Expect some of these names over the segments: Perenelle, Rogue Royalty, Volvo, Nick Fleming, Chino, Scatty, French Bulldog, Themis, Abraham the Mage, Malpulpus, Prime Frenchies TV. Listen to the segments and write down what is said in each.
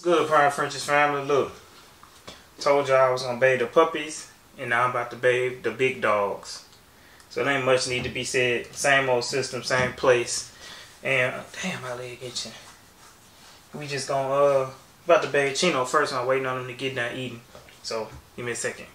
What's good, Prime Frenchies family? Look, told y'all I was gonna bathe the puppies, and now I'm about to bathe the big dogs. So there ain't much need to be said. Same old system, same place. And damn, my leg itching. We just gonna about to bathe Chino first, and I'm waiting on him to get done eating. So give me a second.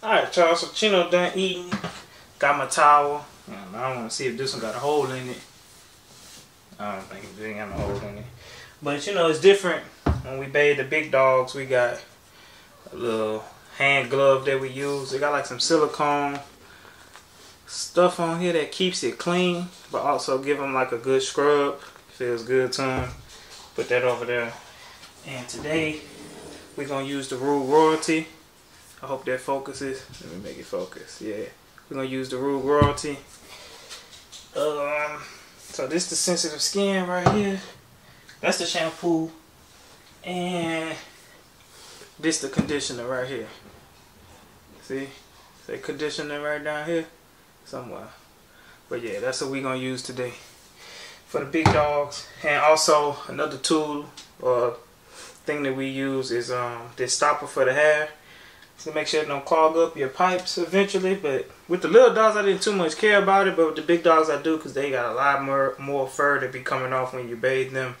Alright y'all, so Chino done eating. Got my towel. I don't want to see if this one got a hole in it. I don't think it ain't got no hole in it. But you know, it's different when we bathe the big dogs. We got a little hand glove that we use. They got like some silicone stuff on here that keeps it clean, but also give them like a good scrub. Feels good to them. Put that over there. And today, we're going to use the Rogue Royalty. I hope that focuses. Let me make it focus. Yeah, we're gonna use the Rogue Royalty. So this is the sensitive skin right here. That's the shampoo, and this the conditioner right here. See, say conditioner right down here somewhere. But yeah, that's what we're gonna use today for the big dogs. And also another tool or thing that we use is this stopper for the hair. So make sure it don't clog up your pipes eventually. But with the little dogs, I didn't too much care about it. But with the big dogs, I do, because they got a lot more fur to be coming off when you bathe them.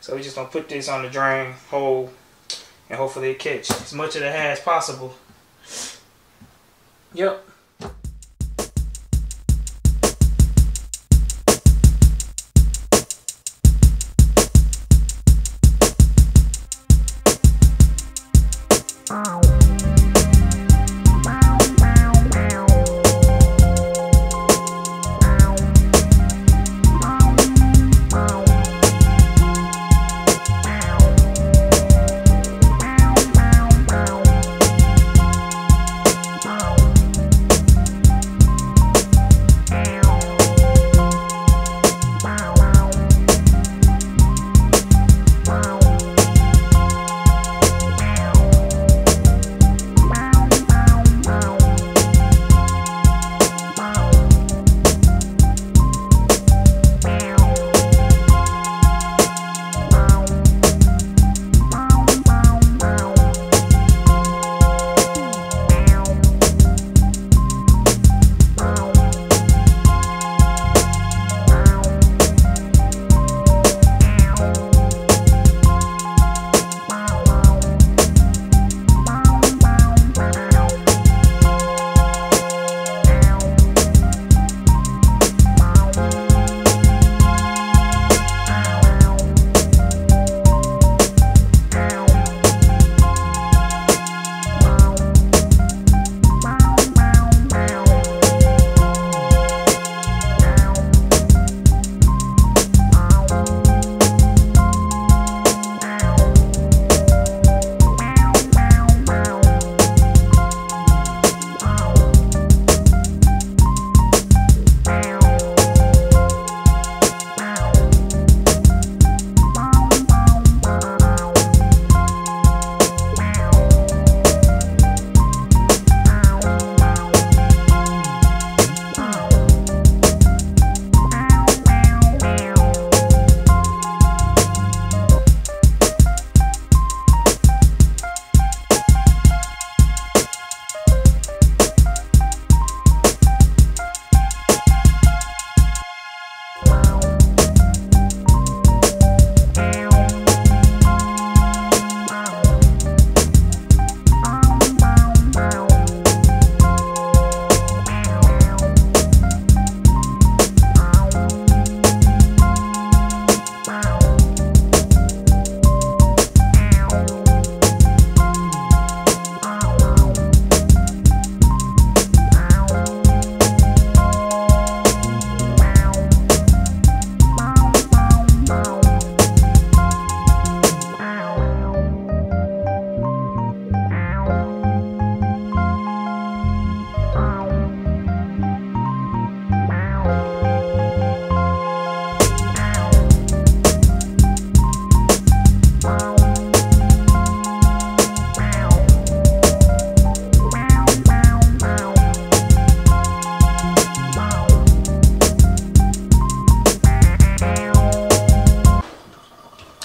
So we just gonna put this on the drain hole and hopefully it catch as much of the hair as possible. Yep.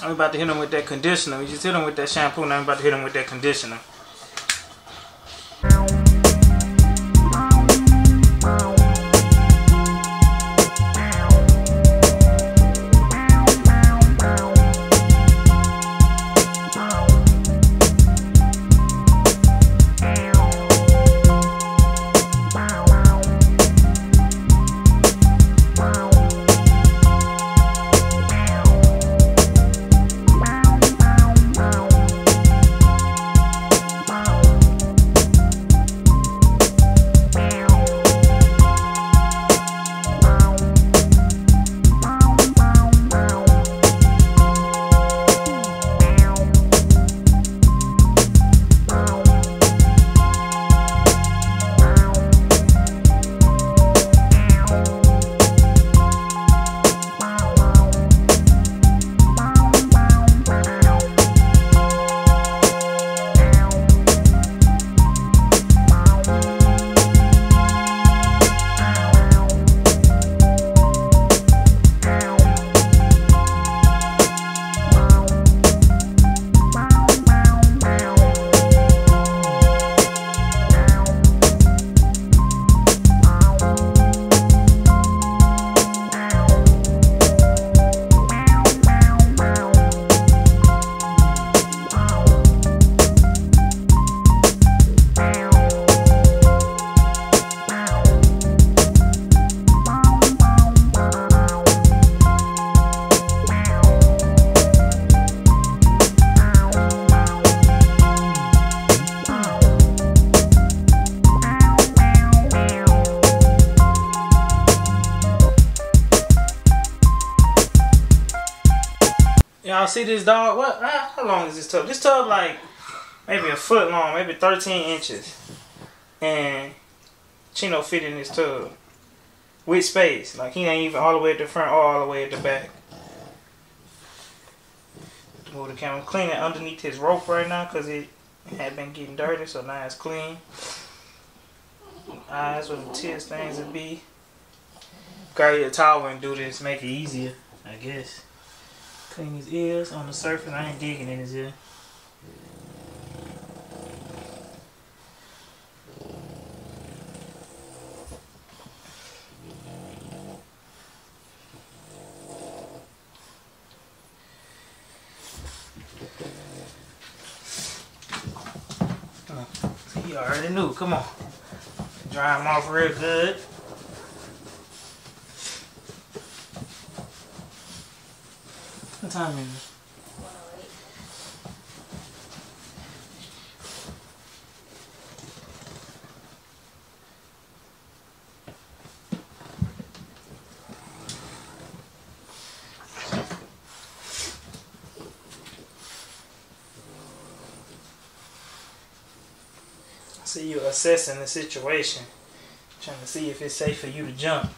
I'm about to hit him with that conditioner. We just hit him with that shampoo, now I'm about to hit him with that conditioner. Y'all see this dog? What? How long is this tub? This tub like maybe a foot long, maybe 13 inches. And Chino fit in this tub with space. Like he ain't even all the way at the front or all the way at the back. Move the camera. Cleaning underneath his rope right now because it had been getting dirty, so now it's clean. Eyes where the tears things would be. Grab your towel and do this. Make it easier, I guess. Clean his ears on the surface. I ain't digging in his ear. He already knew. Come on. Dry him off real good. What time is it? 108. So you're assessing the situation, trying to see if it's safe for you to jump.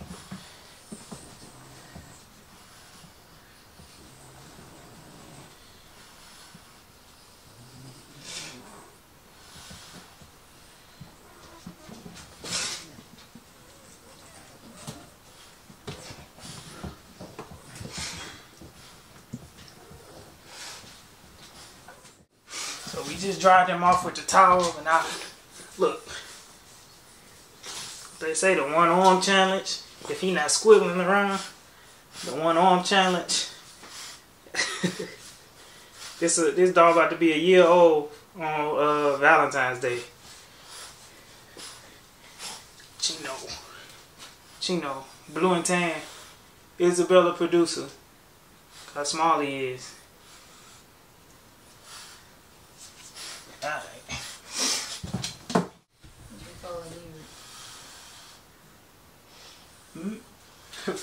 We just dried them off with the towel, and I look. They say the one arm challenge. If he not squiggling around, the one arm challenge. This dog about to be a year old on Valentine's Day. Chino, blue and tan. Isabella producer. How small he is. Alright.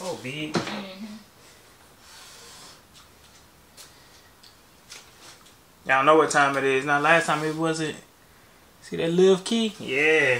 Oh, big. Y'all know what time it is. Now, last time it wasn't. See that little key? Yeah.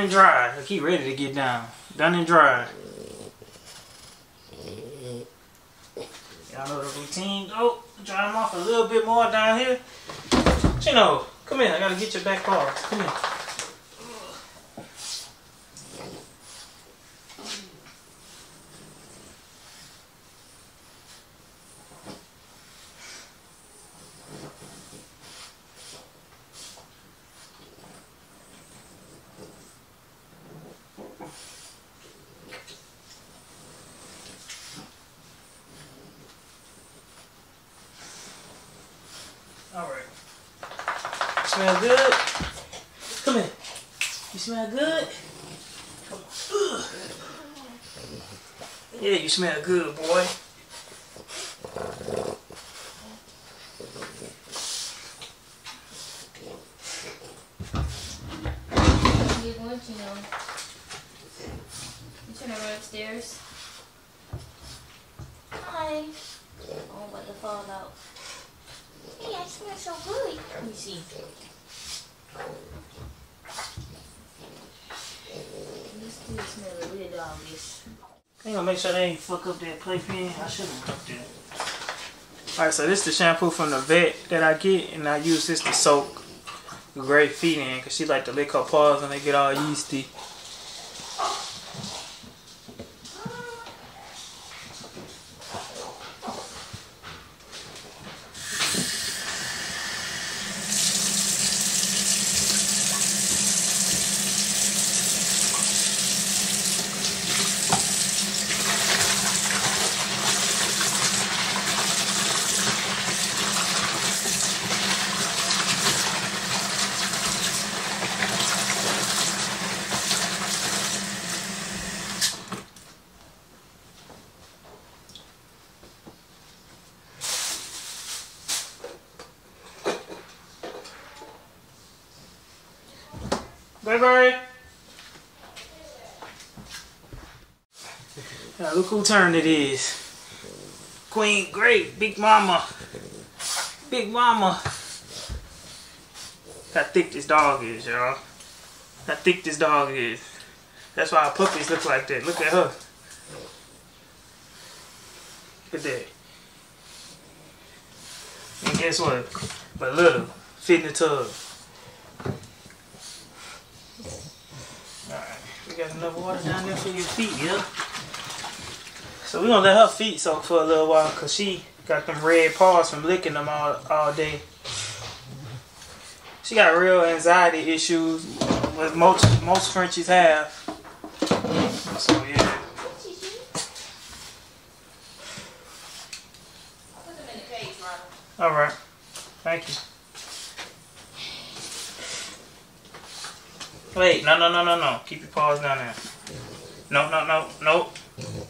and dry. Look, he ready to get down. Done and dry. Y'all know the routine. Oh, dry him off a little bit more down here. Chino, come here. I gotta get your back paw. Come here. Alright. Smell good? Come here. You smell good? Come on. Yeah, you smell good, boy. Get one, Chino. You trying to run upstairs? Hi. Oh, about to fall out. Hey, I smell so good. Let me see. This dude smells weird on this. I'm gonna make sure they ain't fuck up that playpen. I shouldn't have fucked that. Alright, so this is the shampoo from the vet that I get, and I use this to soak Gray feet in because she like to lick her paws and they get all yeasty. Bye-bye. Now look who turn it is. Queen Great, Big Mama. Big Mama. How thick this dog is, y'all. How thick this dog is. That's why our puppies look like that. Look at her. Look at that. And guess what? But little, fit in the tub. Got enough water down there for your feet, yeah? So we're gonna let her feet soak for a little while because she got them red paws from licking them all day. She got real anxiety issues, as most Frenchies have. So yeah. Alright. Thank you. Wait, no, no, no, no, no. Keep your paws down there. No, no, no, no. Wow.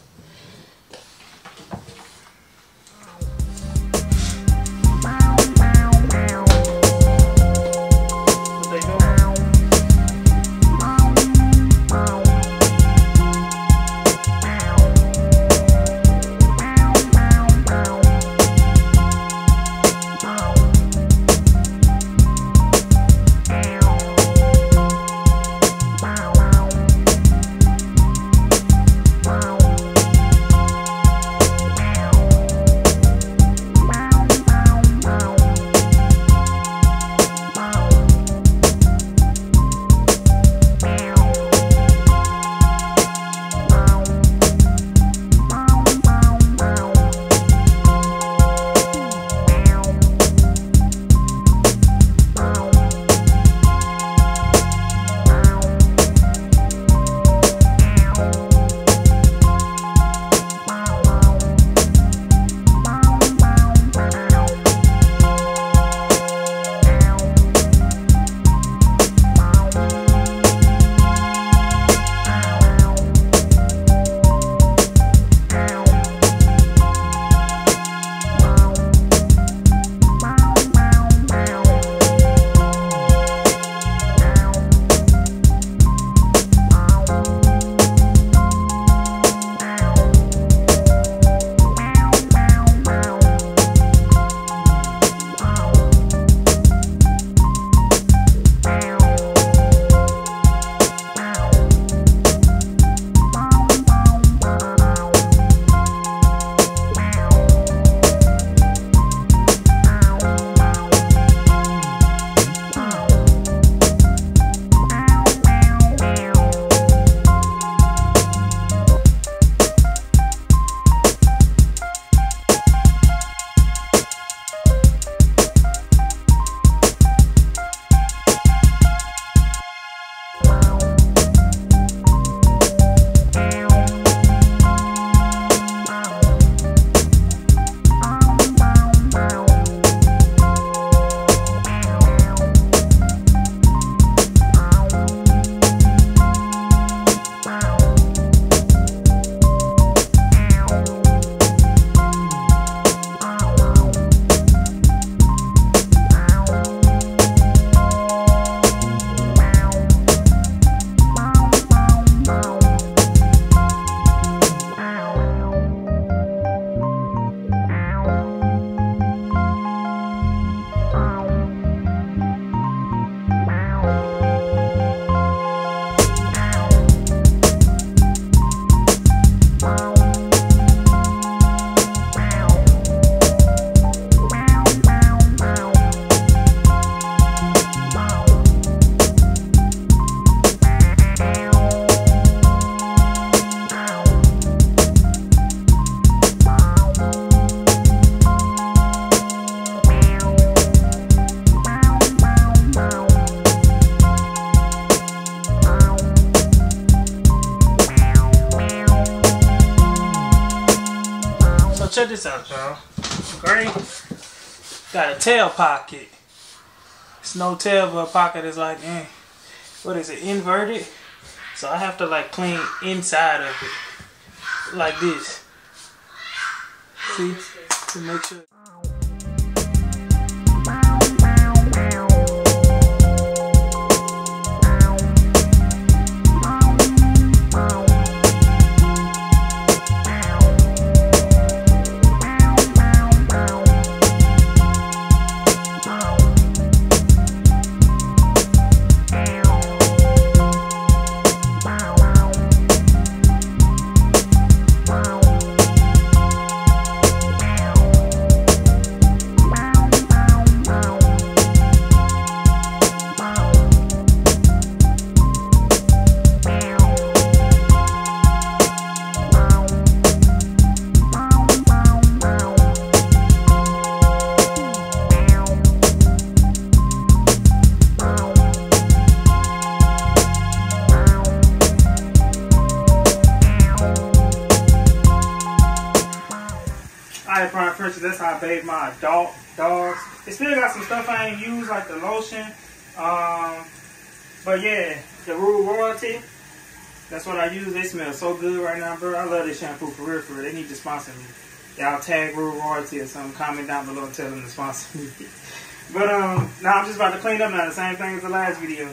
check this out, y'all. Great. Got a tail pocket. It's no tail, but a pocket is like, what is it, inverted? So I have to like clean inside of it, like this. See, to make sure. Alright, Prime Frenchies, that's how I bathe my adult dogs. It still got some stuff I ain't used, like the lotion. But yeah, the Rogue Royalty, that's what I use. They smell so good right now, bro. I love this shampoo for real, for real. They need to sponsor me. Y'all tag Rogue Royalty or something. Comment down below and tell them to sponsor me. But now I'm just about to clean up now. The same thing as the last video.